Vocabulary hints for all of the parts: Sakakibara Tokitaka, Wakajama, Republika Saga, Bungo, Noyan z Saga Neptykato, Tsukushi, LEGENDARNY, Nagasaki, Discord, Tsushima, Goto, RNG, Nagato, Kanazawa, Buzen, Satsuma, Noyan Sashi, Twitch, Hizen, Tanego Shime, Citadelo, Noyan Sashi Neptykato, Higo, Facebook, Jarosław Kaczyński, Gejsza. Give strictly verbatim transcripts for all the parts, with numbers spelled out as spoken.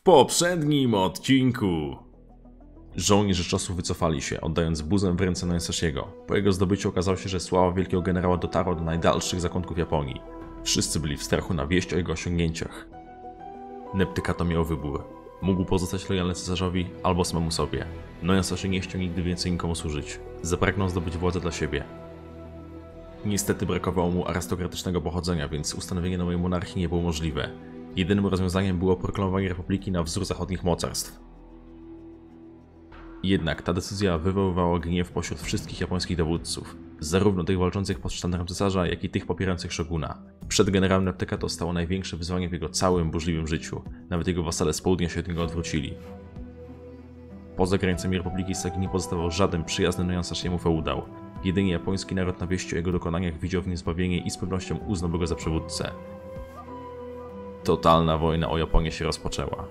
W poprzednim odcinku żołnierze czasu wycofali się, oddając buzę w ręce Noyan Sashiego. Po jego zdobyciu okazało się, że sława wielkiego generała dotarła do najdalszych zakątków Japonii. Wszyscy byli w strachu na wieść o jego osiągnięciach. Neptykato miał wybór. Mógł pozostać lojalny cesarzowi albo samemu sobie. Noyan Sashi nie chciał nigdy więcej nikomu służyć. Zapragnął zdobyć władzę dla siebie. Niestety brakowało mu arystokratycznego pochodzenia, więc ustanowienie nowej monarchii nie było możliwe. Jedynym rozwiązaniem było proklamowanie republiki na wzór zachodnich mocarstw. Jednak ta decyzja wywoływała gniew pośród wszystkich japońskich dowódców, zarówno tych walczących pod sztandarem cesarza, jak i tych popierających szoguna. Przed generałem Neptykato stało największe wyzwanie w jego całym burzliwym życiu. Nawet jego wasale z południa się od niego odwrócili. Poza granicami Republiki Sagi nie pozostawał żaden przyjazny Noyan Sashiemu feudał. Jedynie japoński naród na wieści o jego dokonaniach widział w nim zbawienie i z pewnością uznał go za przywódcę. Totalna wojna o Japonię się rozpoczęła.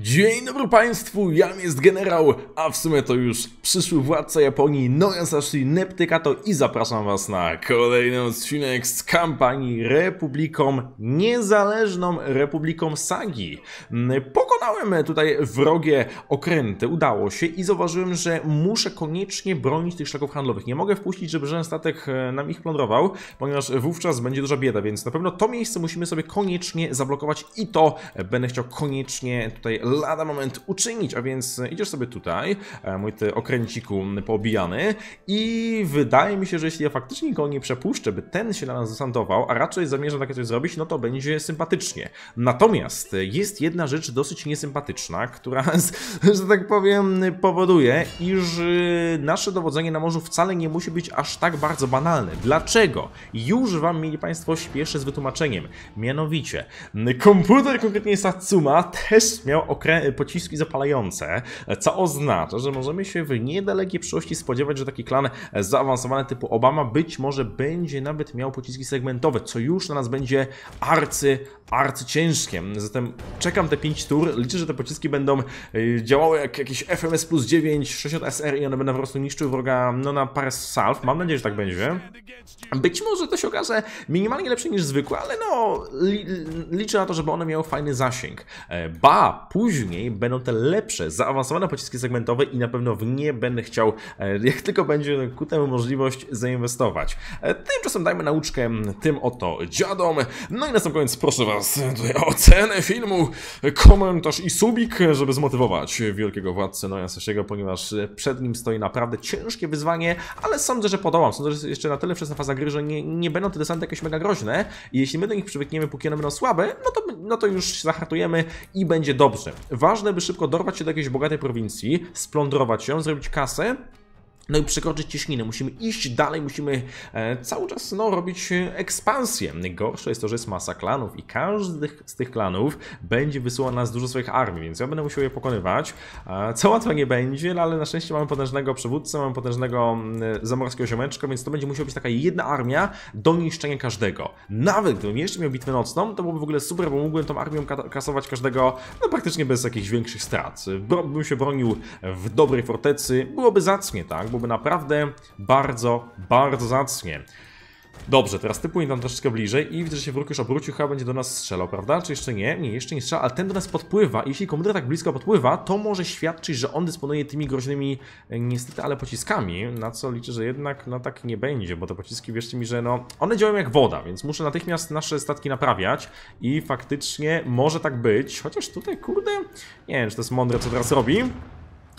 Dzień dobry Państwu, jam jest generał, a w sumie to już przyszły władca Japonii Noyan Sashi Neptykato i zapraszam Was na kolejny odcinek z kampanii Republiką Niezależną Republiką Sagi. Pokonałem tutaj wrogie okręty, udało się i zauważyłem, że muszę koniecznie bronić tych szlaków handlowych. Nie mogę wpuścić, żeby żaden statek nam ich plądrował, ponieważ wówczas będzie duża bieda, więc na pewno to miejsce musimy sobie koniecznie zablokować i to będę chciał koniecznie tutaj lada moment uczynić, a więc idziesz sobie tutaj, mój ty okręciku poobijany i wydaje mi się, że jeśli ja faktycznie go nie przepuszczę, by ten się na nas desantował, a raczej zamierzam takie coś zrobić, no to będzie sympatycznie. Natomiast jest jedna rzecz dosyć niesympatyczna, która, że tak powiem, powoduje, iż nasze dowodzenie na morzu wcale nie musi być aż tak bardzo banalne. Dlaczego? Już Wam, mieli Państwo, śpieszę z wytłumaczeniem. Mianowicie, komputer, konkretnie Satsuma, też miał pociski zapalające, co oznacza, że możemy się w niedalekiej przyszłości spodziewać, że taki klan zaawansowany typu Obama być może będzie nawet miał pociski segmentowe, co już na nas będzie arcy, arcy ciężkie. Zatem czekam te pięć tur, liczę, że te pociski będą działały jak jakiś F M S plus dziewięć, sześćdziesiąt S R i one będą po prostu niszczyły wroga no, na parę salw. Mam nadzieję, że tak będzie. Być może to się okaże minimalnie lepsze niż zwykłe, ale no li, liczę na to, żeby one miały fajny zasięg. Ba! Później będą te lepsze, zaawansowane pociski segmentowe i na pewno w nie będę chciał, jak tylko będzie ku temu możliwość, zainwestować. Tymczasem dajmy nauczkę tym oto dziadom. No i na sam koniec proszę Was tutaj o ocenę filmu, komentarz i subik, żeby zmotywować wielkiego władcę Noyan Sashiego, ponieważ przed nim stoi naprawdę ciężkie wyzwanie, ale sądzę, że podołam. Sądzę, że jeszcze na tyle wczesna faza gry, że nie, nie będą te desanty jakieś mega groźne i jeśli my do nich przywykniemy, póki one będą słabe, no to, no to już zahartujemy i będzie dobrze. Dobrze. Ważne, by szybko dorwać się do jakiejś bogatej prowincji, splądrować ją, zrobić kasę, no i przekroczyć cieśninę. Musimy iść dalej, musimy e, cały czas no, robić ekspansję. Gorsze jest to, że jest masa klanów i każdy z tych klanów będzie wysyłał nas dużo swoich armii, więc ja będę musiał je pokonywać. E, co łatwo nie będzie, ale na szczęście mamy potężnego przywódcę, mamy potężnego e, zamorskiego ziomeczka, więc to będzie musiała być taka jedna armia do niszczenia każdego. Nawet gdybym jeszcze miał bitwę nocną, to byłoby w ogóle super, bo mógłbym tą armią kasować każdego no, praktycznie bez jakichś większych strat. Bro, bym się bronił w dobrej fortecy, byłoby zacnie, tak? Byłoby naprawdę bardzo, bardzo zacnie. Dobrze, teraz typuję tam troszeczkę bliżej i widzę, że się wróg już obrócił, chyba będzie do nas strzelał, prawda? Czy jeszcze nie? Nie, jeszcze nie strzela, ale ten do nas podpływa i jeśli komputer tak blisko podpływa, to może świadczyć, że on dysponuje tymi groźnymi, niestety, ale pociskami, na co liczę, że jednak no tak nie będzie, bo te pociski, wierzcie mi, że no, one działają jak woda, więc muszę natychmiast nasze statki naprawiać i faktycznie może tak być, chociaż tutaj, kurde, nie wiem, czy to jest mądre, co teraz robi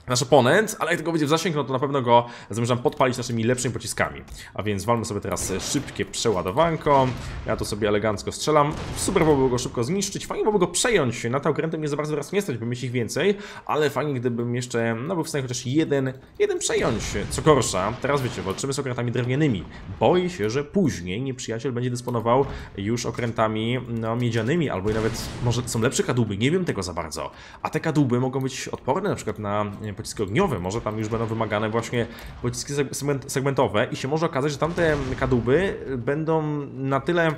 nasz oponent, ale jak tylko będzie w zasięg, no to na pewno go zamierzam podpalić naszymi lepszymi pociskami. A więc walmy sobie teraz szybkie przeładowanko. Ja to sobie elegancko strzelam. Super byłoby go szybko zniszczyć. Fajnie byłoby go przejąć. Na te okręty mnie za bardzo teraz nie stać, by mieć ich więcej, ale fajnie gdybym jeszcze, no był w stanie chociaż jeden, jeden przejąć. Co gorsza, teraz wiecie, walczymy z okrętami drewnianymi. Boję się, że później nieprzyjaciel będzie dysponował już okrętami, no, miedzianymi, albo i nawet może są lepsze kadłuby, nie wiem tego za bardzo. A te kadłuby mogą być odporne na przykład na pociski ogniowe, może tam już będą wymagane właśnie pociski segmentowe i się może okazać, że tamte kadłuby będą na tyle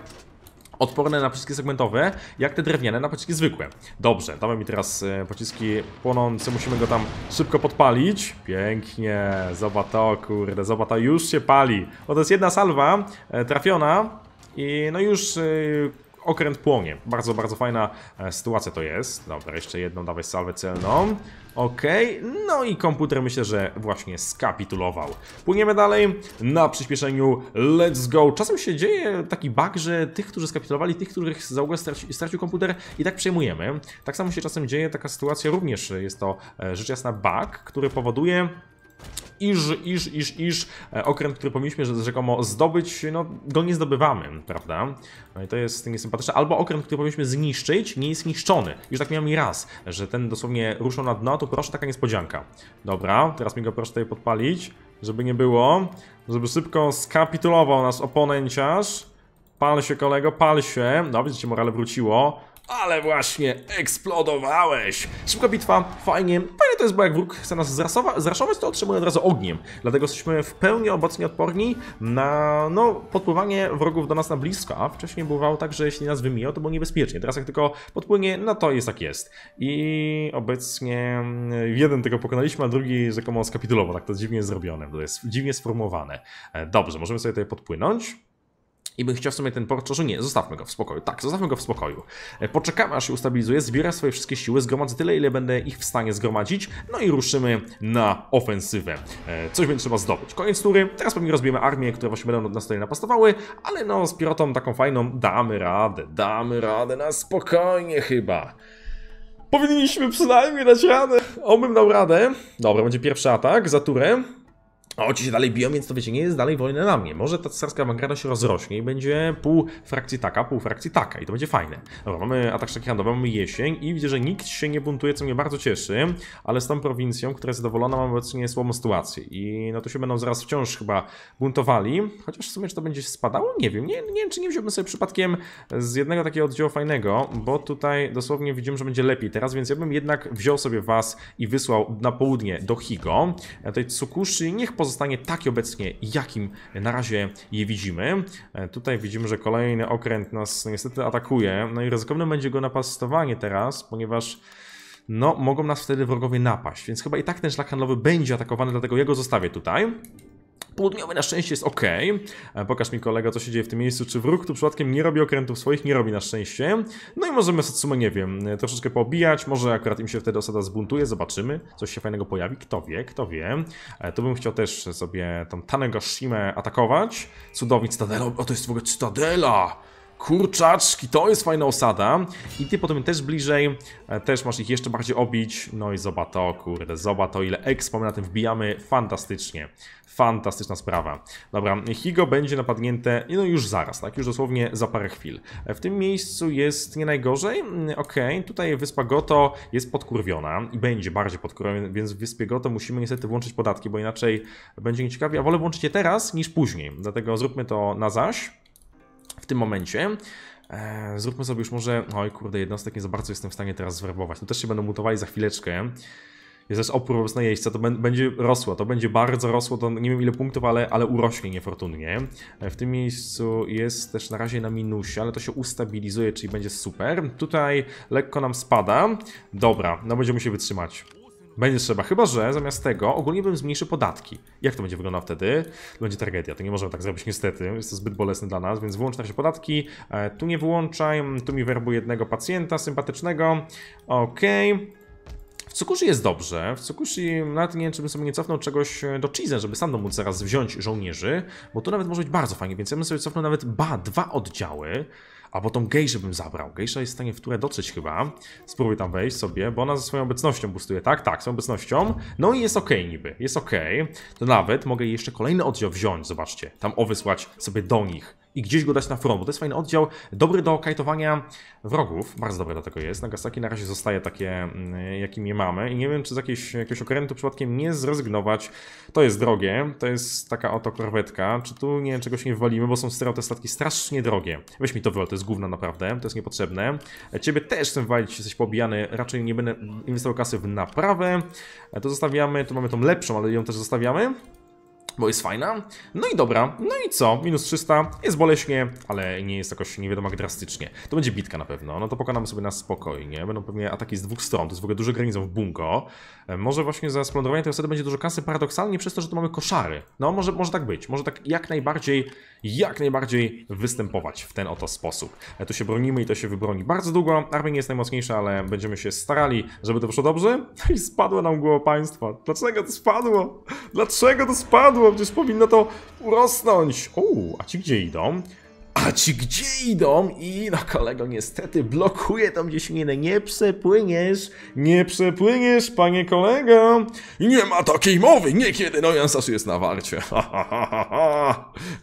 odporne na pociski segmentowe, jak te drewniane na pociski zwykłe. Dobrze, damy mi teraz pociski płonące, musimy go tam szybko podpalić. Pięknie, zobacz to, kurde, zobacz to, już się pali. O, to jest jedna salwa trafiona. I no już yy, okręt płonie. Bardzo, bardzo fajna e, sytuacja to jest. Dobra, jeszcze jedną dawaj salwę celną. Okej, okay. No i komputer myślę, że właśnie skapitulował. Płyniemy dalej na przyspieszeniu. Let's go. Czasem się dzieje taki bug, że tych, którzy skapitulowali, tych, których za ogóle straci, stracił komputer, i tak przejmujemy. Tak samo się czasem dzieje, taka sytuacja również jest to e, rzecz jasna bug, który powoduje, iż, iż, iż, iż okręt, który powinniśmy rzekomo zdobyć, no go nie zdobywamy, prawda? No i to jest niesympatyczne. Albo okręt, który powinniśmy zniszczyć, nie jest zniszczony. Już tak miałem i raz, że ten dosłownie ruszał na dno, to proszę, taka niespodzianka. Dobra, teraz mi go proszę tutaj podpalić, żeby nie było. Żeby szybko skapitulował nas oponęciarz. Pal się, kolego, pal się. No, widzicie, morale wróciło. Ale właśnie eksplodowałeś! Szybka bitwa, fajnie, fajnie to jest, bo jak wróg chce nas zraszować, to otrzymuje od razu ogniem. Dlatego jesteśmy w pełni obecnie odporni na no, podpływanie wrogów do nas na blisko, a wcześniej bywało tak, że jeśli nas wymijał, to było niebezpiecznie. Teraz jak tylko podpłynie, no to jest tak jest. I obecnie jeden tylko pokonaliśmy, a drugi rzekomo skapitulował, tak to dziwnie jest zrobione, to jest dziwnie sformułowane. Dobrze, możemy sobie tutaj podpłynąć. I bym chciał w sumie ten port czasu. Nie, zostawmy go w spokoju. Tak, zostawmy go w spokoju. Poczekamy, aż się ustabilizuje, zbiera swoje wszystkie siły, zgromadzę tyle, ile będę ich w stanie zgromadzić. No i ruszymy na ofensywę. Coś będzie trzeba zdobyć. Koniec tury. Teraz pewnie rozbijemy armię, które właśnie będą nas tutaj napastowały, ale no z pirotą taką fajną damy radę. Damy radę na spokojnie chyba. Powinniśmy przynajmniej dać radę. Obym dał radę. Dobra, będzie pierwszy atak za turę. O, ci się dalej biją, więc to wiecie, nie jest dalej wojna na mnie. Może ta cesarska awangarda się rozrośnie i będzie pół frakcji taka, pół frakcji taka i to będzie fajne. Dobra, mamy atak szaki handowy, mamy jesień i widzę, że nikt się nie buntuje, co mnie bardzo cieszy, ale z tą prowincją, która jest zadowolona, mam obecnie słabą sytuację i no to się będą zaraz wciąż chyba buntowali, chociaż w sumie czy to będzie spadało? Nie wiem, nie, nie wiem, czy nie wziąłbym sobie przypadkiem z jednego takiego oddziału fajnego, bo tutaj dosłownie widzimy, że będzie lepiej teraz, więc ja bym jednak wziął sobie was i wysłał na południe do Higo. Tej Tsukushi niech pozostanie taki obecnie, jakim na razie je widzimy. Tutaj widzimy, że kolejny okręt nas niestety atakuje. No i ryzykowne będzie go napastowanie teraz, ponieważ no, mogą nas wtedy wrogowie napaść. Więc chyba i tak ten szlak handlowy będzie atakowany, dlatego ja go zostawię tutaj. Południowy na szczęście jest ok. Pokaż mi, kolego, co się dzieje w tym miejscu. Czy wróg tu przypadkiem nie robi okrętów swoich? Nie robi na szczęście. No i możemy Satsumę, nie wiem, troszeczkę poobijać. Może akurat im się wtedy osada zbuntuje. Zobaczymy. Coś się fajnego pojawi. Kto wie, kto wie. Tu bym chciał też sobie tą Tanego Shime atakować. Cudownie, Citadelo. O, to jest w ogóle Citadela! Kurczaczki, to jest fajna osada. I ty potem też bliżej, też masz ich jeszcze bardziej obić. No i zobacz to, kurde, zobacz to, ile expo my na tym wbijamy. Fantastycznie. Fantastyczna sprawa. Dobra, Higo będzie napadnięte, no już zaraz, tak? Już dosłownie za parę chwil. W tym miejscu jest nie najgorzej. Okej, okay, tutaj wyspa Goto jest podkurwiona i będzie bardziej podkurwiona, więc w wyspie Goto musimy niestety włączyć podatki, bo inaczej będzie nieciekawie. A wolę włączyć je teraz niż później, dlatego zróbmy to na zaś. W tym momencie eee, zróbmy sobie już może, oj kurde, jednostek nie za bardzo jestem w stanie teraz zwerbować, to też się będą mutowali za chwileczkę. Jest też opór wobec najeźdźca, to będzie rosło, to będzie bardzo rosło, to nie wiem ile punktów, ale, ale urośnie niefortunnie. W tym miejscu jest też na razie na minusie, ale to się ustabilizuje, czyli będzie super. Tutaj lekko nam spada, dobra, no będziemy się wytrzymać. Będzie trzeba, chyba że zamiast tego ogólnie bym zmniejszył podatki. Jak to będzie wyglądało wtedy? Będzie tragedia, to nie możemy tak zrobić niestety, jest to zbyt bolesne dla nas, więc wyłącz na razie podatki. E, tu nie wyłączaj, tu mi werbuj jednego pacjenta sympatycznego. Okej. Okay. W Tsukushi jest dobrze, w Tsukushi nawet nie wiem, czy bym sobie nie cofnął czegoś do Hizen, żeby sam móc zaraz wziąć żołnierzy, bo tu nawet może być bardzo fajnie, więc ja bym sobie cofnął nawet ba, dwa oddziały. A potem Gejszę bym zabrał. Gejsza jest w stanie w turę dotrzeć chyba. Spróbuj tam wejść sobie, bo ona ze swoją obecnością boostuje, tak? Tak, swoją obecnością. No i jest okej okay niby, jest okej. Okay. To nawet mogę jeszcze kolejny oddział wziąć, zobaczcie. Tam o wysłać sobie do nich i gdzieś go dać na front, bo to jest fajny oddział. Dobry do kajtowania wrogów, bardzo dobry do tego jest. Nagasaki na razie zostaje takie, jakim je mamy. I nie wiem, czy z jakiegoś, jakiegoś okrętu przypadkiem nie zrezygnować. To jest drogie, to jest taka oto korwetka. Czy tu nie, czegoś nie wywalimy, bo są stereo te statki strasznie drogie. Weź mi to wywal, to jest gówno naprawdę, to jest niepotrzebne. Ciebie też chcę wywalić, jesteś pobijany, raczej nie będę inwestował kasy w naprawę. To zostawiamy, tu mamy tą lepszą, ale ją też zostawiamy. bo jest fajna. No i dobra, no i co? minus trzysta, jest boleśnie, ale nie jest jakoś nie wiadomo jak drastycznie. To będzie bitka na pewno, no to pokonamy sobie na spokojnie. Będą pewnie ataki z dwóch stron, to jest w ogóle duże granicą w Bungo. Może właśnie za splądrowanie tej osady będzie dużo kasy, paradoksalnie przez to, że tu mamy koszary. No może, może tak być, może tak jak najbardziej, jak najbardziej występować w ten oto sposób. Tu się bronimy i to się wybroni bardzo długo. Armia nie jest najmocniejsza, ale będziemy się starali, żeby to wyszło dobrze. I spadła nam głowa państwa. Dlaczego to spadło? Dlaczego to spadło? Przecież powinno to urosnąć. Uuu, a ci gdzie idą? A ci gdzie idą? I no kolego, niestety blokuje tam gdzieś mnie. Nie przepłyniesz, nie przepłyniesz, panie kolego. Nie ma takiej mowy, niekiedy Noyan Sashi jest na warcie.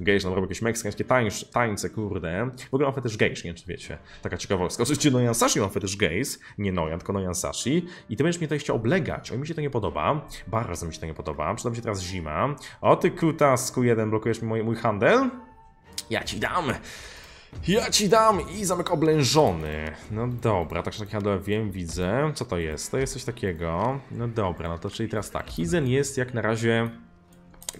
Gejsza nam robi jakieś meksykańskie tańce, tańce, kurde. W ogóle mam fetysz gejsz, nie wiem czy wiecie. Taka ciekawostka. Oczywiście Noyan Sashi mam fetysz gejs, nie Noyan, tylko Noyan Sashi. I ty będziesz mnie tutaj chciał oblegać, oj mi się to nie podoba. Bardzo mi się to nie podoba, przyda mi się teraz zima. O ty kutasku jeden, blokujesz mi mój, mój handel? Ja ci dam! Ja ci dam! I zamek oblężony. No dobra, także tak handlowe wiem, widzę. Co to jest? To jest coś takiego. No dobra, no to czyli teraz tak. Hizen jest jak na razie...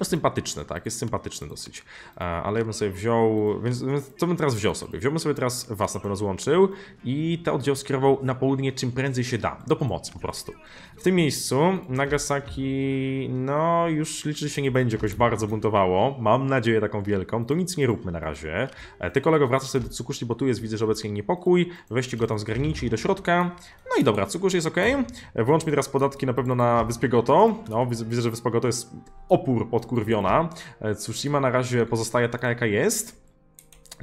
No sympatyczne, tak, jest sympatyczny dosyć. Ale ja bym sobie wziął... Więc co bym teraz wziął sobie? Wziąłbym sobie teraz was na pewno złączył i ten oddział skierował na południe czym prędzej się da. Do pomocy po prostu. W tym miejscu Nagasaki... No już liczy się nie będzie jakoś bardzo buntowało. Mam nadzieję taką wielką. Tu nic nie róbmy na razie. Ty kolego wracasz sobie do Tsukushi, bo tu jest, widzę, że obecnie niepokój. Weźcie go tam, zgarnijcie i do środka. No i dobra, Tsukushi jest ok. Włączmy teraz podatki na pewno na wyspie Goto. No widzę, że wyspa Goto jest opór pod kurwiona. Tsushima na razie pozostaje taka jaka jest.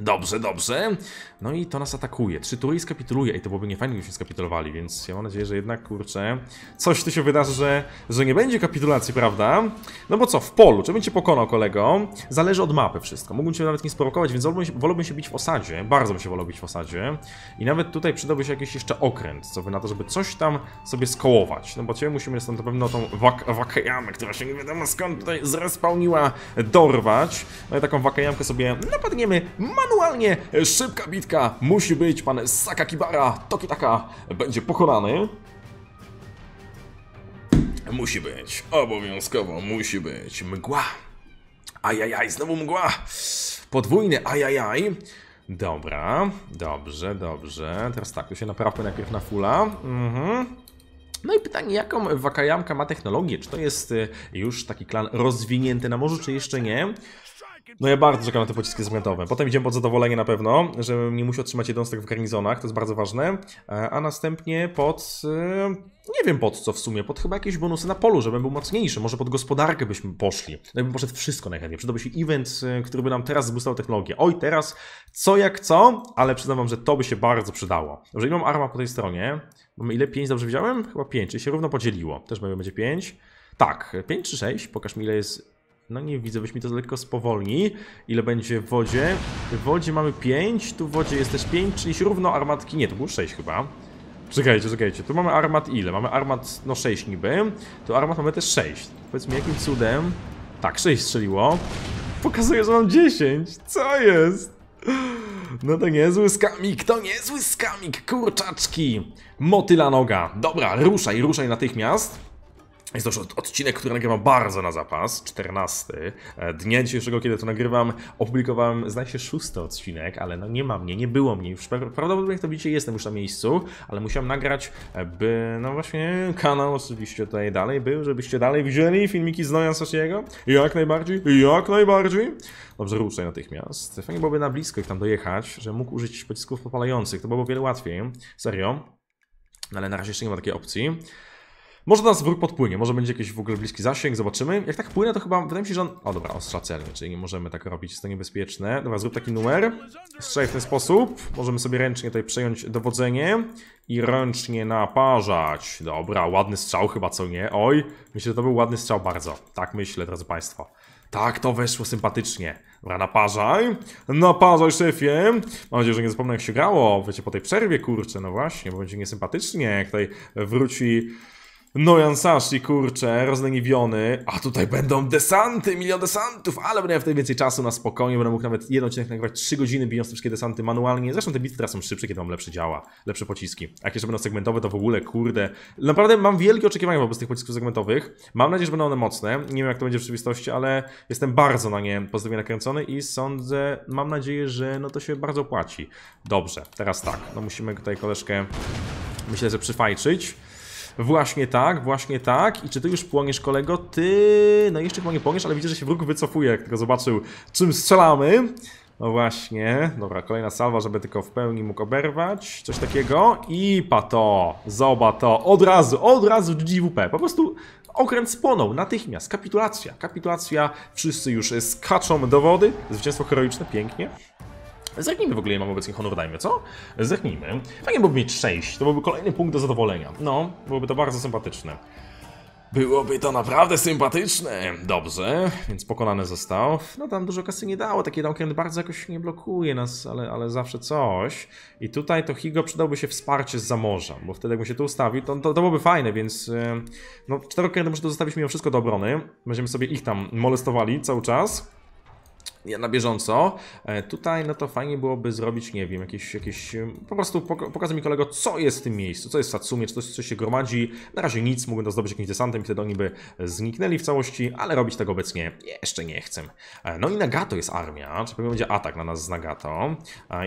Dobrze, dobrze. No i to nas atakuje. Trzy tury i skapituluje. I to byłoby niefajnie, gdybyśmy skapitulowali, więc ja mam nadzieję, że jednak, kurczę, coś tu się wydarzy, że, że nie będzie kapitulacji, prawda? No bo co, w polu, czy bym cię pokonał, kolego? Zależy od mapy wszystko. Mógłbym cię nawet nie sprowokować, więc wolałbym się, wolałbym się bić w osadzie. Bardzo bym się wolał bić w osadzie. I nawet tutaj przydałby się jakiś jeszcze okręt, co by na to, żeby coś tam sobie skołować. No bo ciebie musimy stąd na pewno tą wak wakajamę, która się nie wiadomo skąd tutaj zrespałniła, dorwać. No i taką wakajamkę sobie napadniemy. Manualnie, szybka bitka musi być, pan Sakakibara Tokitaka będzie pokonany. Musi być, obowiązkowo musi być. Mgła, ajajaj, znowu mgła, podwójny ajajaj. Dobra, dobrze, dobrze, teraz tak, tu się naprawmy najpierw na fulla. Mhm. No i pytanie, jaką wakajamka ma technologię? Czy to jest już taki klan rozwinięty na morzu, czy jeszcze nie? No ja bardzo czekam na te pociski zmiotowe. Potem idziemy pod zadowolenie na pewno, że nie musi otrzymać jednostek w garnizonach, to jest bardzo ważne. A następnie pod... nie wiem pod co w sumie, pod chyba jakieś bonusy na polu, żebym był mocniejszy. Może pod gospodarkę byśmy poszli. No i bym poszedł wszystko najchętniej. Przydałby się event, który by nam teraz zboostował technologię. Oj, teraz co jak co, ale przyznam wam, że to by się bardzo przydało. Dobrze, i mam arma po tej stronie. Mamy ile? pięć, dobrze widziałem? Chyba pięć, czyli się równo podzieliło. Też będzie pięć. Tak, pięć czy sześć, pokaż mi ile jest... No nie widzę, weź mi to lekko spowolni. Ile będzie w wodzie? W wodzie mamy pięć, tu w wodzie jest też pięć, czyli się równo armatki... Nie, to było sześć chyba. Czekajcie, czekajcie, tu mamy armat ile? Mamy armat, no sześć niby. Tu armat mamy też sześć. Powiedzmy jakim cudem... Tak, sześć strzeliło. Pokazuje, że mam dziesięć. Co jest? No to niezły skamik, to niezły skamik, kurczaczki. Motyla noga. Dobra, ruszaj, ruszaj natychmiast. Jest to już odcinek, który nagrywam bardzo na zapas, czternasty. Dnia dzisiejszego, kiedy to nagrywam, opublikowałem, zdaje się, szósty odcinek, ale no nie ma mnie, nie było mnie. Już prawdopodobnie, jak to widzicie, jestem już na miejscu, ale musiałem nagrać, by, no właśnie, kanał oczywiście tutaj dalej był, żebyście dalej widzieli filmiki z Noyan Sashiego. Jak najbardziej, jak najbardziej. Dobrze, ruszaj natychmiast. Fajnie byłoby na blisko ich tam dojechać, że mógł użyć pocisków popalających, to byłoby o wiele łatwiej. Serio. Ale na razie jeszcze nie ma takiej opcji. Może nas wróg podpłynie, może będzie jakiś w ogóle bliski zasięg, zobaczymy. Jak tak płynie, to chyba, wydaje mi się, że on... O dobra, ostrza celnie, czyli nie możemy tak robić, jest to niebezpieczne. Dobra, zrób taki numer. Strzelaj w ten sposób. Możemy sobie ręcznie tutaj przejąć dowodzenie i ręcznie naparzać. Dobra, ładny strzał chyba, co nie? Oj, myślę, że to był ładny strzał bardzo. Tak myślę, drodzy państwo. Tak, to weszło sympatycznie. Dobra, naparzaj. Naparzaj, szefie. Mam nadzieję, że nie zapomnę, jak się grało. Wiecie, po tej przerwie, kurczę, no właśnie, bo będzie niesympatycznie, jak tutaj wróci... Noyan Sashi, kurczę, rozleniwiony. A tutaj będą desanty, milion desantów, ale będę miał wtedy więcej czasu na spokojnie, będę mógł nawet jeden odcinek nagrywać trzy godziny, bijąc te wszystkie desanty manualnie. Zresztą te bitwy teraz są szybsze, kiedy mam lepsze działa, lepsze pociski. A jak jeszcze będą segmentowe, to w ogóle, kurde. Naprawdę mam wielkie oczekiwania wobec tych pocisków segmentowych. Mam nadzieję, że będą one mocne. Nie wiem, jak to będzie w rzeczywistości, ale jestem bardzo na nie pozytywnie nakręcony i sądzę, mam nadzieję, że no to się bardzo opłaci. Dobrze, teraz tak, no musimy tutaj koleżkę, myślę, że przyfajczyć. Właśnie tak, właśnie tak. I czy ty już płoniesz, kolego? Ty... No jeszcze chyba nie płoniesz, ale widzę, że się wróg wycofuje, jak tylko zobaczył, czym strzelamy. No właśnie. Dobra, kolejna salwa, żeby tylko w pełni mógł oberwać. Coś takiego. I pato. Zoba to. Od razu, od razu G W P. Po prostu okręt spłonął. Natychmiast. Kapitulacja. Kapitulacja. Wszyscy już skaczą do wody. Zwycięstwo heroiczne. Pięknie. Zerknijmy w ogóle, ja mam obecnie honor, dajmy, co? Zerknijmy. Fajnie byłoby mieć sześć, to byłby kolejny punkt do zadowolenia. No, byłoby to bardzo sympatyczne. Byłoby to naprawdę sympatyczne. Dobrze, więc pokonany został. No tam dużo kasy nie dało, taki okręt bardzo jakoś nie blokuje nas, ale, ale zawsze coś. I tutaj to Higo przydałby się wsparcie z morza, bo wtedy jakby się tu ustawił, to, to, to byłoby fajne, więc... No, cztery okręty muszę tu zostawić mimo wszystko do obrony. Będziemy sobie ich tam molestowali cały czas. Na bieżąco. Tutaj no to fajnie byłoby zrobić, nie wiem, jakieś, jakieś po prostu pokazę mi kolego, co jest w tym miejscu, co jest w Satsumie, czy coś, coś się gromadzi. Na razie nic, mógłbym to zdobyć jakimś desantem i wtedy oni by zniknęli w całości, ale robić tego obecnie jeszcze nie chcę. No i Nagato jest armia, czy pewnie będzie atak na nas z Nagato.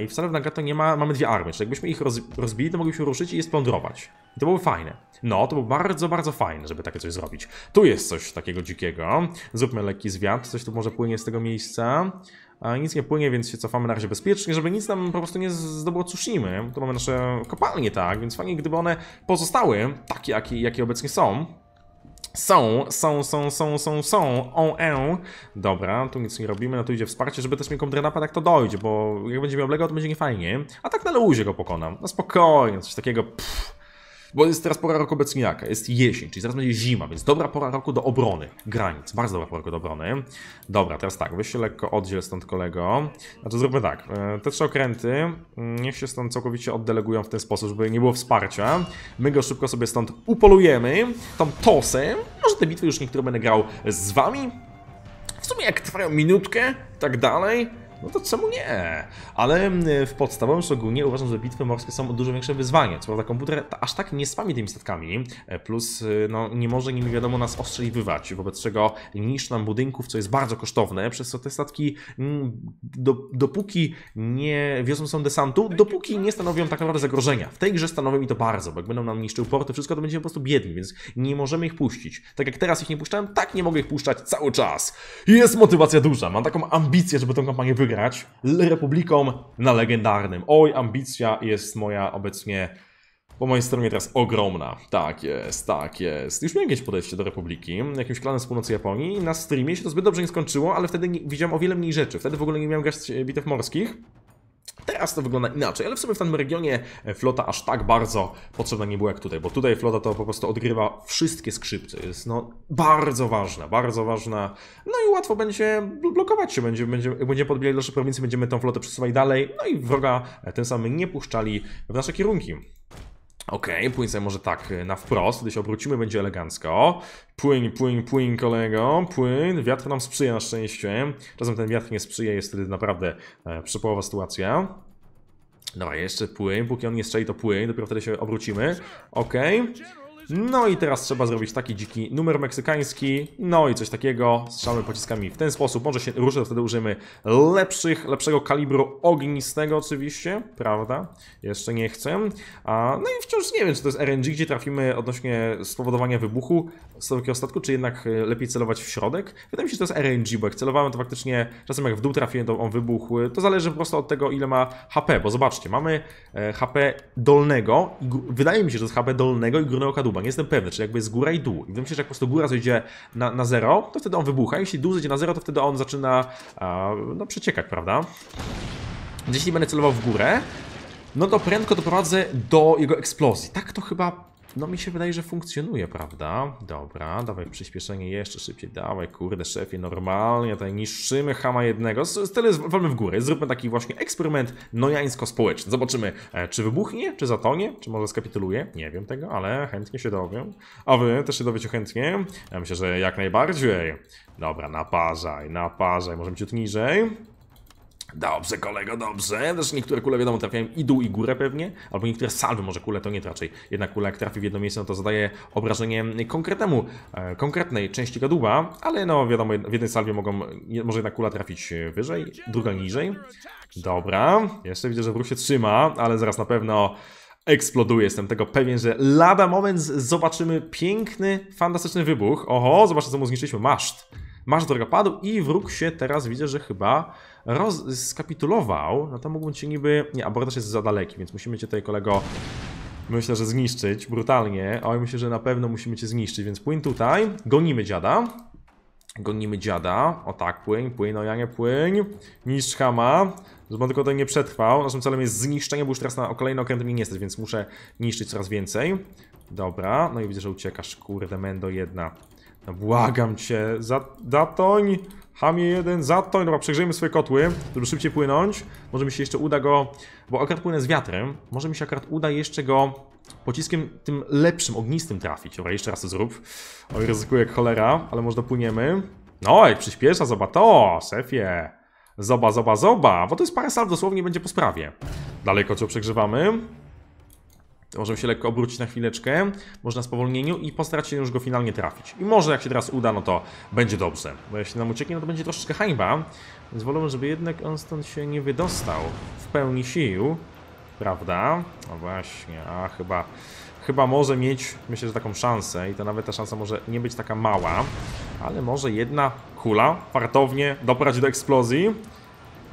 I wcale w Nagato nie ma, mamy dwie armie, czyli jakbyśmy ich roz, rozbili, to moglibyśmy ruszyć i je splądrować. I to było fajne. No, to było bardzo, bardzo fajne, żeby takie coś zrobić. Tu jest coś takiego dzikiego. Zróbmy lekki zwiat, coś tu może płynie z tego miejsca. A nic nie płynie, więc się cofamy na razie bezpiecznie, żeby nic nam po prostu nie zdobyło Tsushimy. Tu mamy nasze kopalnie, tak, więc fajnie, gdyby one pozostały takie, jakie, jakie obecnie są. Są, są, są, są, są, są, on, on. Dobra, tu nic nie robimy, no tu idzie wsparcie, żeby też mi kontranapad jak to dojdzie, bo jak będzie mi oblegał, to będzie niefajnie. A tak na luzie go pokonam, no spokojnie, coś takiego, pff. Bo jest teraz pora roku obecnie jaka? Jest jesień, czyli zaraz będzie zima, więc dobra pora roku do obrony granic, bardzo dobra pora roku do obrony. Dobra, teraz tak, weź się lekko oddziel stąd kolego. Znaczy zróbmy tak, te trzy okręty niech się stąd całkowicie oddelegują w ten sposób, żeby nie było wsparcia. My go szybko sobie stąd upolujemy, tą tosem. Może te bitwy już niektóre będę grał z wami. W sumie jak trwają minutkę i tak dalej. No to czemu nie? Ale w podstawowym szczególnie uważam, że bitwy morskie są dużo większe wyzwanie. Co prawda komputer aż tak nie spami tymi statkami, plus no, nie może nimi wiadomo nas ostrzeliwać, wobec czego niszczy nam budynków, co jest bardzo kosztowne, przez co te statki do, dopóki nie wiosą są desantu, dopóki nie stanowią tak naprawdę zagrożenia. W tej grze stanowią mi to bardzo, bo jak będą nam niszczyły porty, wszystko to będziemy po prostu biedni, więc nie możemy ich puścić. Tak jak teraz ich nie puszczałem, tak nie mogę ich puszczać cały czas. Jest motywacja duża, mam taką ambicję, żeby tę kampanię wygrać. Grać Republiką na legendarnym. Oj, ambicja jest moja obecnie po mojej stronie teraz ogromna. Tak jest, tak jest. Już miałem jakieś podejście do Republiki, jakimś klanem z północy Japonii. Na streamie się to zbyt dobrze nie skończyło, ale wtedy nie, widziałem o wiele mniej rzeczy. Wtedy w ogóle nie miałem grać bitew morskich. Teraz to wygląda inaczej, ale w sumie w tym regionie flota aż tak bardzo potrzebna nie była jak tutaj, bo tutaj flota to po prostu odgrywa wszystkie skrzypce. Jest no bardzo ważna, bardzo ważna. No i łatwo będzie blokować się, będzie, będzie, będziemy podbijali nasze prowincje, będziemy tą flotę przesuwali dalej, no i wroga tym samym nie puszczali w nasze kierunki. Okej, okay, płyń sobie może tak na wprost, gdy się obrócimy, będzie elegancko. Płyń, płyń, płyń kolego, płyń. Wiatr nam sprzyja na szczęście. Czasem ten wiatr nie sprzyja, jest wtedy naprawdę e, przepołowa sytuacja. Dobra, jeszcze płyń, póki on nie strzeli to płyń, dopiero wtedy się obrócimy. Okej. Okay. No i teraz trzeba zrobić taki dziki numer meksykański, no i coś takiego, strzelamy pociskami w ten sposób, może się ruszę, to wtedy użyjemy lepszych, lepszego kalibru ognistego oczywiście, prawda? Jeszcze nie chcę. A, no i wciąż nie wiem, czy to jest R N G, gdzie trafimy odnośnie spowodowania wybuchu takiego statku, czy jednak lepiej celować w środek. Wydaje mi się, że to jest R N G, bo jak celowałem, to faktycznie czasem jak w dół trafiłem, to on wybuchł. To zależy po prostu od tego, ile ma H P, bo zobaczcie, mamy H P dolnego, wydaje mi się, że to jest H P dolnego i górnego kadłuba. Nie jestem pewny, czy jakby jest góra i dół. I wydaje mi się, że jak po prostu góra zejdzie na, na zero, to wtedy on wybucha. Jeśli dół zejdzie na zero, to wtedy on zaczyna a, no, przeciekać, prawda? Więc jeśli będę celował w górę, no to prędko doprowadzę do jego eksplozji. Tak to chyba No mi się wydaje, że funkcjonuje, prawda? Dobra, dawaj przyspieszenie jeszcze szybciej, dawaj, kurde szefie, normalnie tutaj niszczymy chama jednego. Tyle walmy w górę, zróbmy taki właśnie eksperyment nojańsko-społeczny. Zobaczymy, czy wybuchnie, czy zatonie, czy może skapituluje. Nie wiem tego, ale chętnie się dowiem. A wy też się dowiecie chętnie? Ja myślę, że jak najbardziej. Dobra, naparzaj, naparzaj, możemy ciut niżej. Dobrze, kolego, dobrze. Też niektóre kule, wiadomo, trafiają i dół, i górę pewnie. Albo niektóre salwy, może kule, to nie raczej. Jednak kula, jak trafi w jedno miejsce, no to zadaje obrażenie konkretnemu, e, konkretnej części gaduba. Ale no, wiadomo, w jednej salwie mogą, może jedna kula trafić wyżej, druga niżej. Dobra, jeszcze widzę, że wróg się trzyma, ale zaraz na pewno eksploduje. Jestem tego pewien, że lada moment zobaczymy piękny, fantastyczny wybuch. Oho, zobaczcie, co mu zniszczyliśmy. Maszt. Maszt droga padł i wróg się teraz, widzę, że chyba roz skapitulował, no to mógłbym cię niby... Nie, abordaż jest za daleki, więc musimy cię tutaj, kolego, myślę, że zniszczyć brutalnie. Oj, myślę, że na pewno musimy cię zniszczyć, więc płyń tutaj, gonimy dziada. Gonimy dziada, o tak, płyń, płyń, no ja nie płyń. Niszcz chama, żeby on tylko tutaj nie przetrwał. Naszym celem jest zniszczenie, bo już teraz na kolejny okręt mnie nie jesteś, więc muszę niszczyć coraz więcej. Dobra, no i widzę, że uciekasz, kurde, mendo jedna. No błagam cię, zatoń, hamie jeden, zatoń, dobra, przegrzejmy swoje kotły, żeby szybciej płynąć. Może mi się jeszcze uda go, bo akurat płynę z wiatrem, może mi się akurat uda jeszcze go pociskiem tym lepszym, ognistym trafić. Dobra, jeszcze raz to zrób. Oj, ryzykuję jak cholera, ale może dopłyniemy. No, jak przyspiesza, zobacz to, szefie. Zoba, zoba, zoba, bo to jest parę salw, dosłownie będzie po sprawie. Dalej kocioł przegrzewamy. Możemy się lekko obrócić na chwileczkę, może na spowolnieniu i postarać się już go finalnie trafić. I może jak się teraz uda, no to będzie dobrze. Bo jeśli nam ucieknie, no to będzie troszeczkę hańba. Więc wolę, żeby jednak on stąd się nie wydostał w pełni sił. Prawda? No właśnie, a chyba... Chyba może mieć, myślę, że taką szansę i to nawet ta szansa może nie być taka mała. Ale może jedna kula fartownie doprowadzi do eksplozji.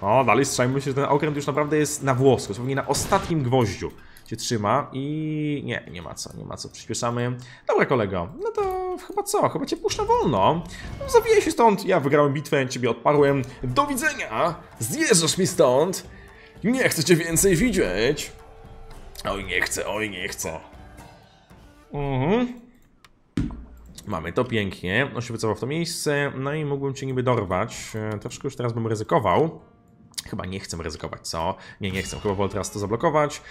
O, dalej strzajmy się, że ten okręt już naprawdę jest na włosku, dosłownie na ostatnim gwoździu się trzyma i nie, nie ma co, nie ma co, przyspieszamy. Dobra kolego, no to chyba co, chyba cię puszczę wolno. No, zawijaj się stąd, ja wygrałem bitwę, ciebie odparłem. Do widzenia, zjeżdżasz mi stąd. Nie chcę cię więcej widzieć. Oj nie chcę, oj nie chcę. Mhm. Mamy to pięknie, on się wycofał w to miejsce, no i mógłbym cię niby dorwać. Troszkę już teraz bym ryzykował. Chyba nie chcę ryzykować, co? Nie, nie chcę, chyba wolę teraz to zablokować.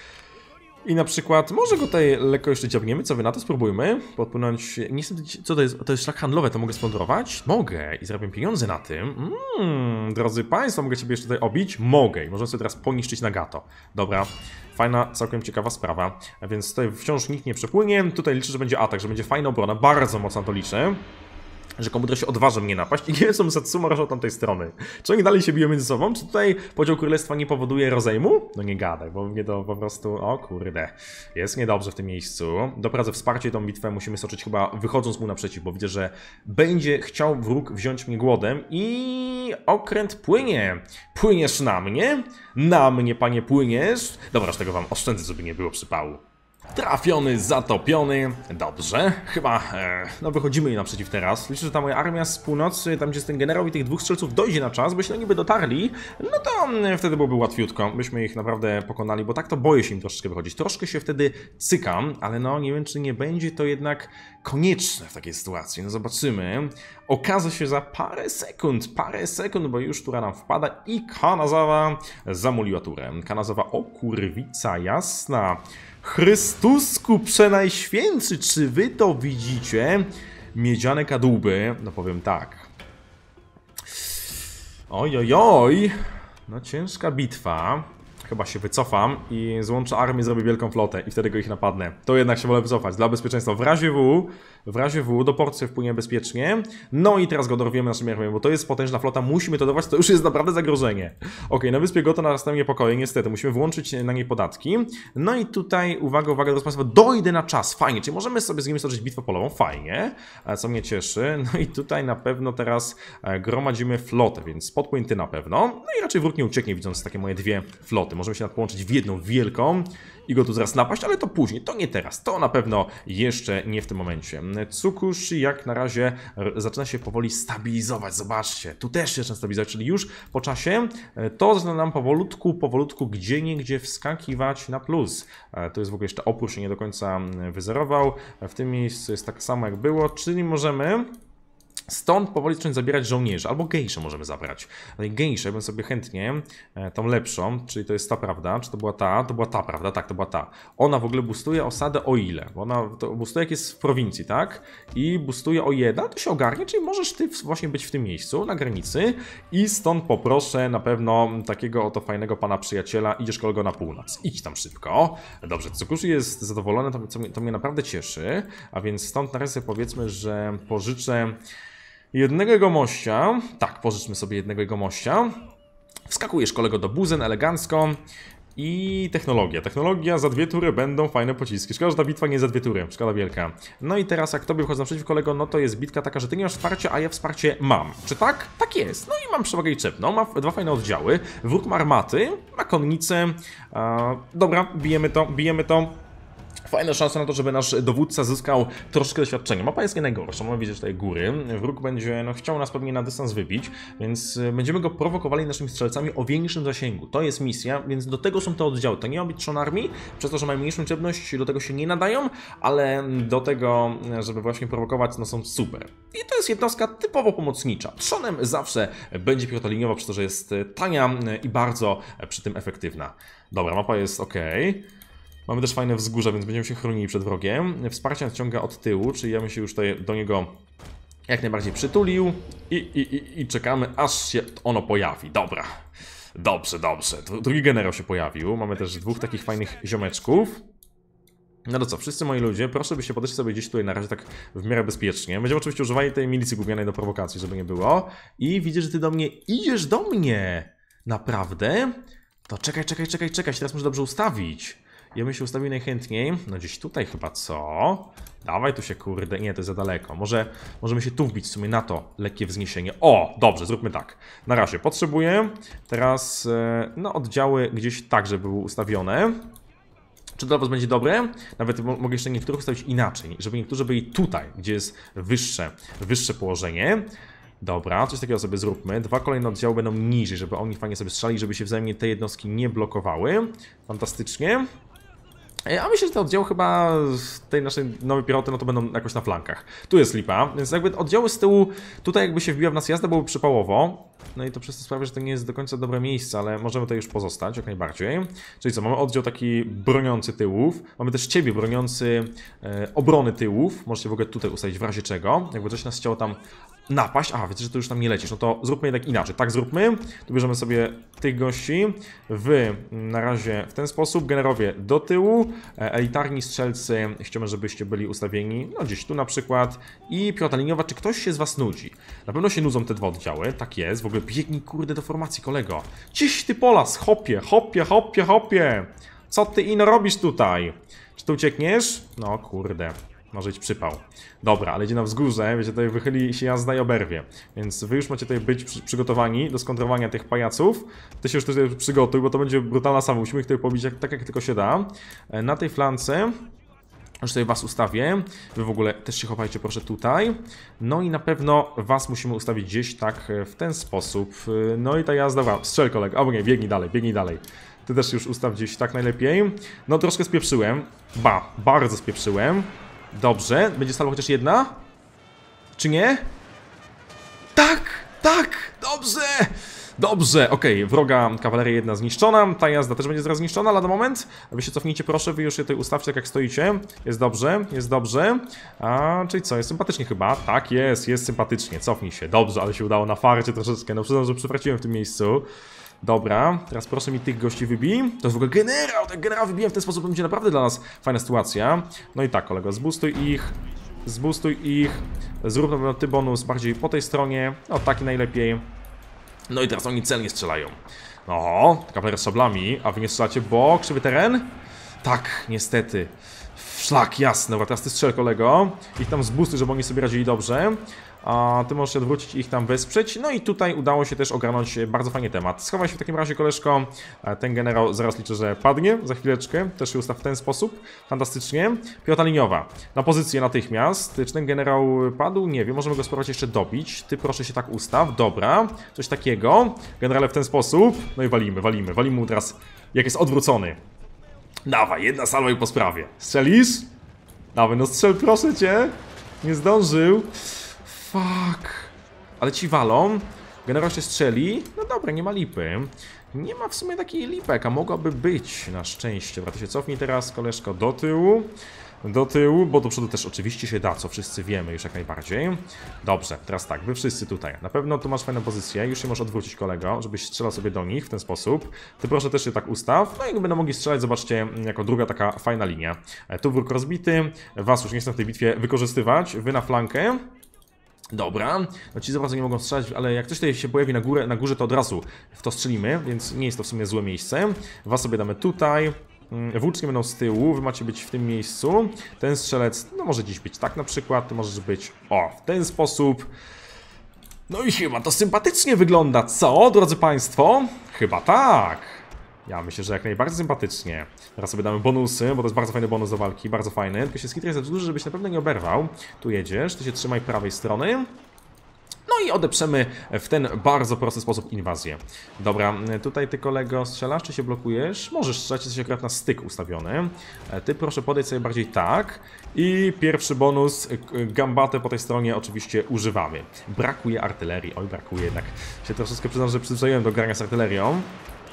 I na przykład, może go tutaj lekko jeszcze dziabniemy, co wy na to? Spróbujmy podpłynąć. Nie jestem, co to jest? To jest szlak handlowy, to mogę spontrować? Mogę i zrobię pieniądze na tym. Mm, drodzy państwo, mogę ciebie jeszcze tutaj obić? Mogę i możemy sobie teraz poniszczyć Nagato. Dobra, fajna, całkiem ciekawa sprawa. A więc tutaj wciąż nikt nie przepłynie. Tutaj liczę, że będzie atak, że będzie fajna obrona. Bardzo mocno to liczę. Że komputer się odważy mnie napaść i nie są Satsuma rożą od tamtej strony. Czy oni dalej się biją między sobą? Czy tutaj podział królestwa nie powoduje rozejmu? No nie gadaj, bo mnie to po prostu... O kurde, jest niedobrze w tym miejscu. Doprowadzę wsparcie tą bitwę, musimy soczyć chyba wychodząc mu naprzeciw, bo widzę, że będzie chciał wróg wziąć mnie głodem i... Okręt płynie. Płyniesz na mnie? Na mnie, panie, płyniesz? Dobra, aż tego wam oszczędzę, żeby nie było przypału. Trafiony, zatopiony. Dobrze, chyba, e, no wychodzimy jej naprzeciw teraz. Liczę, że ta moja armia z północy, tam gdzie jest ten generał i tych dwóch strzelców dojdzie na czas, bo jeśli oni by dotarli, no to wtedy byłoby łatwiutko, byśmy ich naprawdę pokonali, bo tak to boję się im troszeczkę wychodzić. Troszkę się wtedy cykam, ale no nie wiem, czy nie będzie to jednak konieczne w takiej sytuacji. No zobaczymy. Okaże się za parę sekund, parę sekund, bo już tura nam wpada i Kanazawa zamuliła turę. Kanazawa, o kurwica jasna. Chrystusku Przenajświętszy, czy wy to widzicie? Miedziane kadłuby, no powiem tak. Oj, oj, oj. No ciężka bitwa. Chyba się wycofam i złączę armię, zrobię wielką flotę i wtedy go ich napadnę. To jednak się wolę wycofać, dla bezpieczeństwa. W razie W, w razie W do portu wpłynie bezpiecznie. No i teraz go dorwiemy naszymi armiami, bo to jest potężna flota, musimy to dawać, to już jest naprawdę zagrożenie. Ok, na wyspie Goto narastają niepokoje, niestety, musimy włączyć na niej podatki. No i tutaj, uwaga, uwaga, drodzy państwo, dojdę na czas, fajnie, czyli możemy sobie z nimi stoczyć bitwę polową, fajnie, co mnie cieszy. No i tutaj na pewno teraz gromadzimy flotę, więc podpłyń ty na pewno. No i raczej wróg nie ucieknie, widząc takie moje dwie floty. Możemy się nadpołączyć w jedną wielką i go tu zaraz napaść, ale to później, to nie teraz, to na pewno jeszcze nie w tym momencie. Tsukushi jak na razie zaczyna się powoli stabilizować, zobaczcie, tu też się zaczyna stabilizować, czyli już po czasie to zaczyna nam powolutku, powolutku gdzie niegdzie wskakiwać na plus. To jest w ogóle jeszcze opór się nie do końca wyzerował, w tym miejscu jest tak samo jak było, czyli możemy... Stąd powoli zacząć zabierać żołnierzy, albo gejszę możemy zabrać. Gejszę bym sobie chętnie, tą lepszą, czyli to jest ta prawda, czy to była ta, to była ta prawda, tak, to była ta. Ona w ogóle boostuje osadę o ile? Bo ona to boostuje jak jest w prowincji, tak? I boostuje o jedna, to się ogarnie, czyli możesz ty właśnie być w tym miejscu, na granicy. I stąd poproszę na pewno takiego oto fajnego pana przyjaciela, idziesz kolego na północ, idź tam szybko. Dobrze, Tsukushi jest zadowolony, to, to, to mnie naprawdę cieszy, a więc stąd na razie powiedzmy, że pożyczę... Jednego jegomościa, tak, pożyczmy sobie jednego jegomościa. Wskakujesz kolego do Buzen elegancko. I technologia. Technologia za dwie tury będą fajne pociski. Szkoda, że ta bitwa nie jest za dwie tury. Szkoda wielka. No i teraz jak tobie wchodzę naprzeciw kolego, no to jest bitka taka, że ty nie masz wsparcia, a ja wsparcie mam. Czy tak? Tak jest. No i mam przewagę liczebną. Ma dwa fajne oddziały. Wróg ma armaty, ma konnice. Eee, dobra, bijemy to, bijemy to. Fajna szansa na to, żeby nasz dowódca zyskał troszkę doświadczenia. Mapa jest nie najgorsza, mamy widzieć tutaj góry. Wróg będzie no, chciał nas pewnie na dystans wybić, więc będziemy go prowokowali naszymi strzelcami o większym zasięgu. To jest misja, więc do tego są te oddziały. To nie ma być trzon armii, przez to, że mają mniejszą liczebność, do tego się nie nadają, ale do tego, żeby właśnie prowokować, no są super. I to jest jednostka typowo pomocnicza. Trzonem zawsze będzie piechota liniowa, przez to, że jest tania i bardzo przy tym efektywna. Dobra, mapa jest ok. Mamy też fajne wzgórza, więc będziemy się chronili przed wrogiem. Wsparcie nadciąga od tyłu, czyli ja bym się już tutaj do niego jak najbardziej przytulił. I, i, i, i czekamy, aż się ono pojawi. Dobra. Dobrze, dobrze. Drugi generał się pojawił. Mamy też dwóch takich fajnych ziomeczków. No to co, wszyscy moi ludzie, proszę byście podeszli sobie gdzieś tutaj na razie tak w miarę bezpiecznie. Będziemy oczywiście używali tej milicji gubianej do prowokacji, żeby nie było. I widzę, że ty do mnie idziesz do mnie. Naprawdę? To czekaj, czekaj, czekaj, czekaj. Teraz muszę dobrze ustawić. Ja bym się ustawił najchętniej, no gdzieś tutaj chyba, co? Dawaj tu się, kurde, nie, to jest za daleko. Może możemy się tu wbić w sumie na to lekkie wzniesienie. O, dobrze, zróbmy tak. Na razie potrzebuję teraz, no, oddziały gdzieś tak, żeby były ustawione. Czy dla was będzie dobre? Nawet mogę jeszcze niektórych ustawić inaczej, żeby niektórzy byli tutaj, gdzie jest wyższe, wyższe położenie. Dobra, coś takiego sobie zróbmy. Dwa kolejne oddziały będą niżej, żeby oni fajnie sobie strzeli, żeby się wzajemnie te jednostki nie blokowały. Fantastycznie. A myślę, że te oddziały chyba tej naszej nowej piraty, no to będą jakoś na flankach. Tu jest lipa, więc jakby oddziały z tyłu, tutaj jakby się wbiła w nas jazda, byłoby przypałowo. No i to przez to sprawia, że to nie jest do końca dobre miejsce, ale możemy tutaj już pozostać, jak najbardziej. Czyli co, mamy oddział taki broniący tyłów, mamy też ciebie broniący e, obrony tyłów. Możecie w ogóle tutaj ustawić w razie czego, jakby coś nas chciało tam napaść. A, wiecie, że tu już tam nie lecisz, no to zróbmy jednak inaczej. Tak zróbmy, tu bierzemy sobie tych gości, wy na razie w ten sposób, generowie do tyłu, elitarni strzelcy, chciałbym, żebyście byli ustawieni, no gdzieś tu na przykład, i piota liniowa, czy ktoś się z was nudzi? Na pewno się nudzą te dwa oddziały, tak jest, w ogóle biegnij kurde do formacji kolego. Ciś ty polas, hopie, hopie, hopie, hopie. Co ty ino robisz tutaj? Czy ty uciekniesz? No kurde. Może być przypał. Dobra, ale idzie na wzgórze, wiecie, tutaj wychyli się jazda i oberwie. Więc wy już macie tutaj być przy, przygotowani do skontrowania tych pajaców. Ty się już tutaj przygotuj, bo to będzie brutalna sama. Musimy ich tutaj pobić jak, tak, jak tylko się da. Na tej flance już sobie was ustawię. Wy w ogóle też się chowajcie proszę tutaj. No i na pewno was musimy ustawić gdzieś tak w ten sposób. No i ta jazda wam. Strzel kolega. Albo nie, biegnij dalej, biegnij dalej. Ty też już ustaw gdzieś tak najlepiej. No troszkę spieprzyłem. Ba, bardzo spieprzyłem. Dobrze, będzie stała chociaż jedna? Czy nie? Tak, tak, dobrze! Dobrze, okej, okay. Wroga kawaleria jedna zniszczona, ta jazda też będzie zaraz zniszczona, ale na moment wy się cofnijcie proszę, wy już się tutaj ustawcie tak jak stoicie. Jest dobrze, jest dobrze. A, czyli co, jest sympatycznie chyba? Tak jest, jest sympatycznie, cofnij się, dobrze, ale się udało na farcie troszeczkę, no przyznam, że przewraciłem w tym miejscu. Dobra, teraz proszę mi tych gości wybij. To jest w ogóle generał, tak generał wybiję w ten sposób, będzie naprawdę dla nas fajna sytuacja. No i tak kolego, zboostuj ich, zboostuj ich, zrób na pewno ty bonus bardziej po tej stronie, no taki najlepiej. No i teraz oni celnie strzelają. No, kawaleria z szablami, a wy nie strzelacie, bo krzywy teren. Tak, niestety. Szlak, jasne. Dobra, teraz ty strzel, kolego. Ich tam zbusty, żeby oni sobie radzili dobrze. A ty możesz się odwrócić i ich tam wesprzeć. No i tutaj udało się też ogarnąć bardzo fajnie temat. Schowaj się w takim razie, koleżko. Ten generał zaraz liczę, że padnie za chwileczkę. Też się ustaw w ten sposób. Fantastycznie. Piota liniowa. Na pozycję natychmiast. Czy ten generał padł? Nie wiem. Możemy go spróbować jeszcze dobić. Ty proszę się tak ustaw. Dobra. Coś takiego. Generale w ten sposób. No i walimy, walimy. Walimy mu teraz, jak jest odwrócony. Dawaj, jedna salwa i po sprawie. Strzelisz? Dawaj, no strzel, proszę cię. Nie zdążył. Fuck. Ale ci walą. Generał się strzeli. No dobra, nie ma lipy. Nie ma w sumie takiej lipy, jaka mogłaby być, na szczęście. Dobra, ty się cofnij teraz, koleżko, do tyłu. Do tyłu, bo do przodu też oczywiście się da, co wszyscy wiemy już jak najbardziej. Dobrze, teraz tak, wy wszyscy tutaj. Na pewno tu masz fajną pozycję, już się możesz odwrócić, kolego, żebyś strzelał sobie do nich w ten sposób. Ty proszę też się tak ustaw, no i będą mogli strzelać, zobaczcie, jako druga taka fajna linia. Tu wróg rozbity, was już nie chcę w tej bitwie wykorzystywać, wy na flankę. Dobra, no ci zobaczcie, nie mogą strzelać, ale jak ktoś tutaj się pojawi na, górę, na górze, to od razu w to strzelimy, więc nie jest to w sumie złe miejsce. Was sobie damy tutaj. Włócznie będą z tyłu, wy macie być w tym miejscu. Ten strzelec, no może dziś być tak na przykład, ty możesz być, o, w ten sposób. No i chyba to sympatycznie wygląda, co, drodzy państwo? Chyba tak. Ja myślę, że jak najbardziej sympatycznie. Teraz sobie damy bonusy, bo to jest bardzo fajny bonus do walki, bardzo fajny. Tylko się skitraj za dużo, żebyś na pewno nie oberwał. Tu jedziesz, ty się trzymaj prawej strony. No i odeprzemy w ten bardzo prosty sposób inwazję. Dobra, tutaj ty, kolego, strzelasz czy się blokujesz? Możesz strzelać, jesteś akurat na styk ustawiony. Ty proszę podejść sobie bardziej tak. I pierwszy bonus, gambatę po tej stronie oczywiście używamy. Brakuje artylerii, oj brakuje jednak. Się troszeczkę przyznam, że przyzwyczaiłem do grania z artylerią.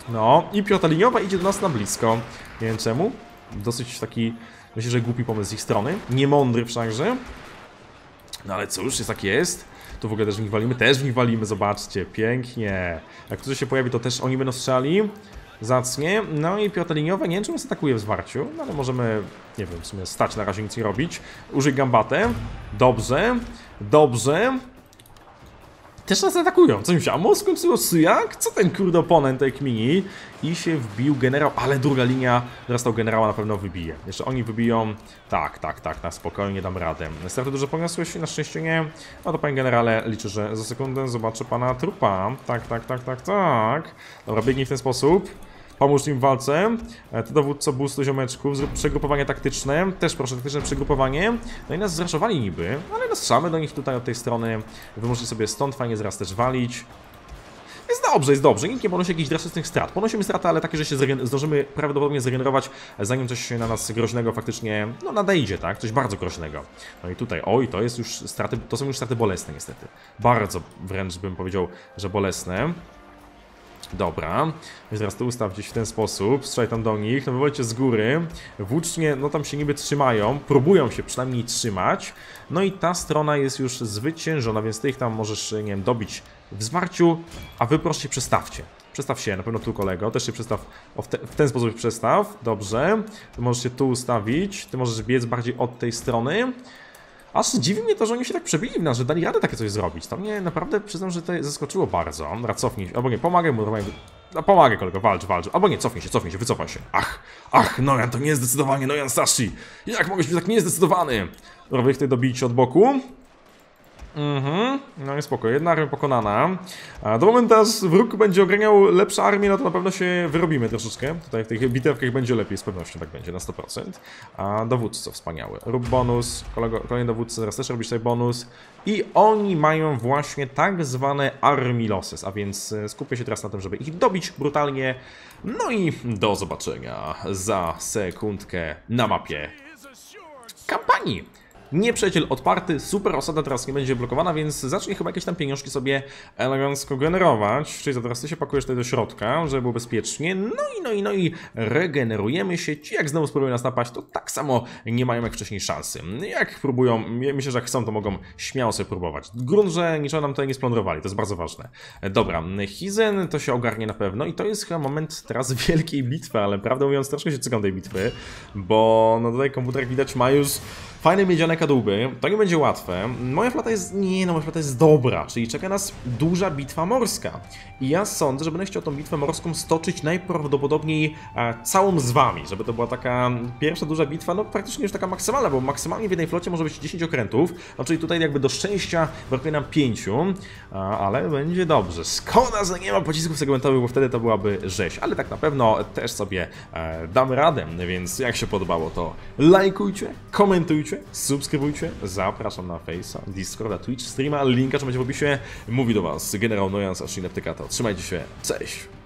No i piota liniowa idzie do nas na blisko. Nie wiem czemu, dosyć taki, myślę, że głupi pomysł z ich strony. Niemądry wszakże. No ale cóż, jest tak jest. Tu w ogóle też w nich walimy, też w nich walimy, zobaczcie, pięknie. Jak ktoś się pojawi, to też oni będą strzeli zacnie. No i piota liniowa, nie wiem czemu nas atakuje w zwarciu, no ale możemy, nie wiem, w sumie stać na razie, nic nie robić. Użyj gambatę, dobrze, dobrze. Też nas atakują, co mi się, a mózg skończyło, jak? Co ten kurde oponent tej kmini? I się wbił generał, ale druga linia, teraz tego generała na pewno wybije. Jeszcze oni wybiją, tak, tak, tak, na spokojnie dam radę. Straty dużo poniosłeś, na szczęście nie. No to panie generale, liczę, że za sekundę zobaczę pana trupa. Tak, tak, tak, tak, tak. Dobra, biegnij w ten sposób. Pomóż im w walce. To dowódco boostu ziomeczków. Zrób przegrupowanie taktyczne. Też proszę, taktyczne przegrupowanie. No i nas zraszowali niby, ale nas trzamy do nich tutaj od tej strony. Wy możecie sobie stąd fajnie zaraz też walić. Jest dobrze, jest dobrze. Nikt nie ponosi jakichś drastycznych strat. Ponosimy straty, ale takie, że się zdążymy prawdopodobnie zregenerować, zanim coś na nas groźnego faktycznie, no, nadejdzie, tak? Coś bardzo groźnego. No i tutaj, oj, to jest już straty, to są już straty bolesne niestety. Bardzo wręcz bym powiedział, że bolesne. Dobra, więc teraz to ustaw gdzieś w ten sposób, strzelaj tam do nich, no wywalcie z góry, włócznie, no tam się niby trzymają, próbują się przynajmniej trzymać, no i ta strona jest już zwyciężona, więc ty ich tam możesz, nie wiem, dobić w zwarciu, a wy proszę się przestawcie. Przestaw się, na pewno tu, kolego, też się przestaw, o, w, te, w ten sposób przestaw, dobrze, ty możesz się tu ustawić, ty możesz biec bardziej od tej strony. Aż dziwi mnie to, że oni się tak przebili w nas, że dali radę takie coś zrobić. To mnie naprawdę, przyznam, że to zaskoczyło bardzo. Dobra, cofnij się, albo nie, pomagaj mu, pomagaj, kolego, walcz, walcz, albo nie, cofnij się, cofnij się, wycofaj się. Ach, ach, Nojan to niezdecydowanie, Nojan Sashi. Jak mogłeś być tak niezdecydowany? Dobra, wy tutaj dobijcie od boku. Mhm, no i spoko, jedna armia pokonana. A do momentu, aż wróg będzie ograniał lepsze armię, no to na pewno się wyrobimy troszeczkę. Tutaj w tych bitewkach będzie lepiej, z pewnością tak będzie, na sto procent. A dowódco wspaniały, rób bonus, kolego, kolejny dowódcy, teraz też robisz tutaj bonus. I oni mają właśnie tak zwane army losses, a więc skupię się teraz na tym, żeby ich dobić brutalnie. No i do zobaczenia za sekundkę na mapie kampanii. Nieprzyjaciel odparty, super osada teraz nie będzie blokowana, więc zacznie chyba jakieś tam pieniążki sobie elegancko generować. Czyli to teraz ty się pakujesz tutaj do środka, żeby było bezpiecznie. No i no i no i regenerujemy się. Ci jak znowu spróbują nas napaść, to tak samo nie mają jak wcześniej szansy. Jak próbują, myślę, że jak chcą, to mogą śmiało sobie próbować. Grunt, że niczego nam tutaj nie splądrowali, to jest bardzo ważne. Dobra, Hizen to się ogarnie na pewno i to jest chyba moment teraz wielkiej bitwy, ale prawdę mówiąc troszkę się cykam tej bitwy, bo no tutaj komputer widać ma już Fajne miedziane kadłuby, to nie będzie łatwe. Moja flota jest... nie no, moja flota jest dobra, czyli czeka nas duża bitwa morska. I ja sądzę, że będę chciał tą bitwę morską stoczyć najprawdopodobniej całą z wami, żeby to była taka pierwsza duża bitwa, no praktycznie już taka maksymalna, bo maksymalnie w jednej flocie może być dziesięć okrętów, no czyli tutaj jakby do szczęścia brakuje nam pięć, ale będzie dobrze. Szkoda, że nie ma pocisków segmentowych, bo wtedy to byłaby rzeź, ale tak na pewno też sobie dam radę, więc jak się podobało, to lajkujcie, komentujcie, subskrybujcie, zapraszam na Face'a, Discorda, Twitch, streama, linka, czy będzie w opisie. Mówi do was generał Noyan z Saga Neptykato. Trzymajcie się, cześć!